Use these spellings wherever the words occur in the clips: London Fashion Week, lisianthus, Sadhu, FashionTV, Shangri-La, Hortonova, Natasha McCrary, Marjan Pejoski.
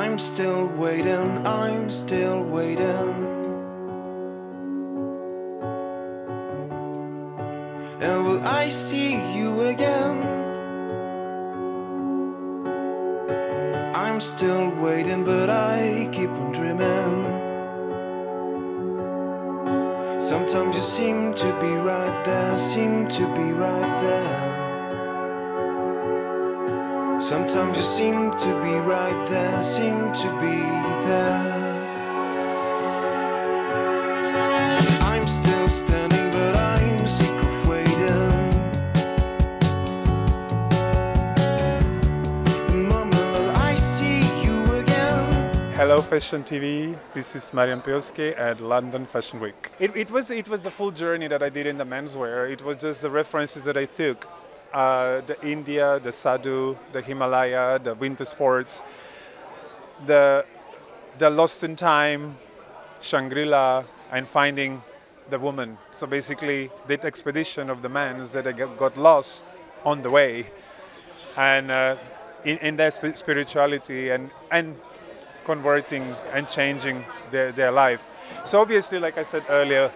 I'm still waiting, I'm still waiting. And will I see you again? I'm still waiting, but I keep on dreaming. Sometimes you seem to be right there, seem to be right there. Sometimes you seem to be right there, seem to be there. I'm still standing, but I'm sick of Hello Fashion TV, this is Marjan Pejoski at London Fashion Week. It was the full journey that I did in the menswear. It was just the references that I took. The India, the Sadhu, the Himalaya, the winter sports, the lost in time, Shangri-La, and finding the woman. So basically that expedition of the men's that I got lost on the way. And in their spirituality and converting and changing their life. So obviously, like I said earlier,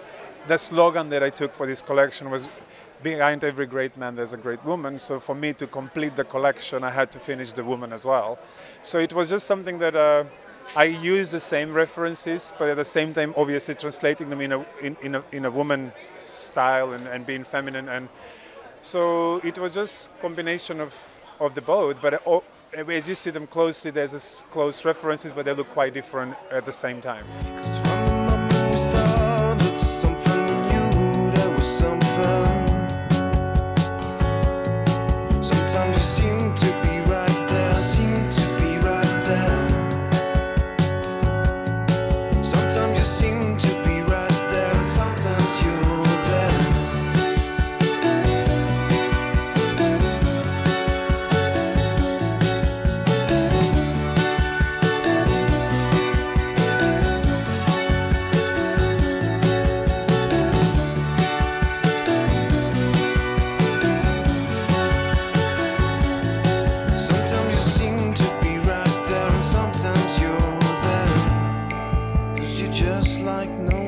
the slogan that I took for this collection was behind every great man there's a great woman. So for me to complete the collection, I had to finish the woman as well. So it was just something that I used the same references, but at the same time obviously translating them in a woman style and being feminine. And so it was just combination of the both, but as you see them closely, there's this close references, but they look quite different at the same time. Just like no